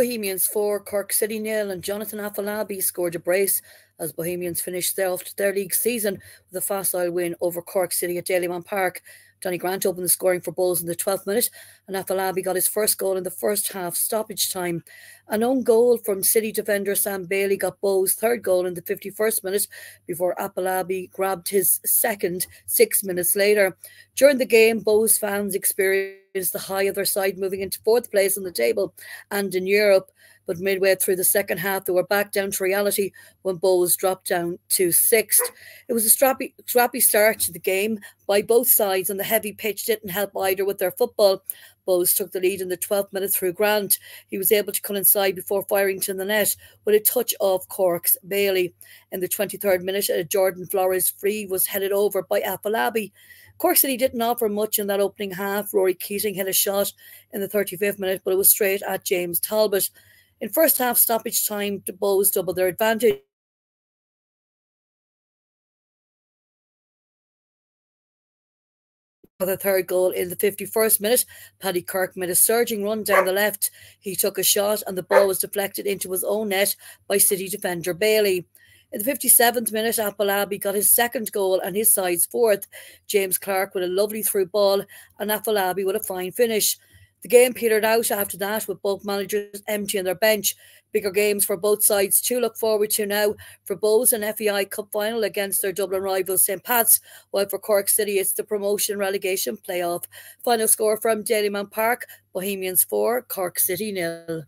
Bohemians 4, Cork City 0, and Jonathan Afolabi scored a brace as Bohemians finished their league season with a facile win over Cork City at Dalymount Park. Danny Grant opened the scoring for Bulls in the 12th minute, and Afolabi got his first goal in the first half stoppage time. An own goal from City defender Sam Bailey got Bulls' third goal in the 51st minute before Afolabi grabbed his second 6 minutes later. During the game, Bulls fans experienced the high of their side moving into fourth place on the table and in Europe. But midway through the second half, they were back down to reality when Bulls dropped down to sixth. It was a scrappy start to the game by both sides, and the heavy pitch didn't help either with their football. Bulls took the lead in the 12th minute through Grant. He was able to cut inside before firing to the net with a touch of Cork's Bailey. In the 23rd minute, a Jordan Flores free was headed over by Afolabi. Cork City didn't offer much in that opening half. Rory Keating hit a shot in the 35th minute, but it was straight at James Talbot. In first half stoppage time, the Bows doubled their advantage. For the third goal in the 51st minute, Paddy Kirk made a surging run down the left. He took a shot and the ball was deflected into his own net by City defender Bailey. In the 57th minute, Afolabi got his second goal and his side's fourth. James Clark with a lovely through ball and Afolabi with a fine finish. The game petered out after that, with both managers emptying their bench. Bigger games for both sides to look forward to now. For Bows, an FEI Cup final against their Dublin rivals St Pat's, while for Cork City it's the promotion relegation playoff. Final score from Dalymount Park, Bohemians 4, Cork City 0.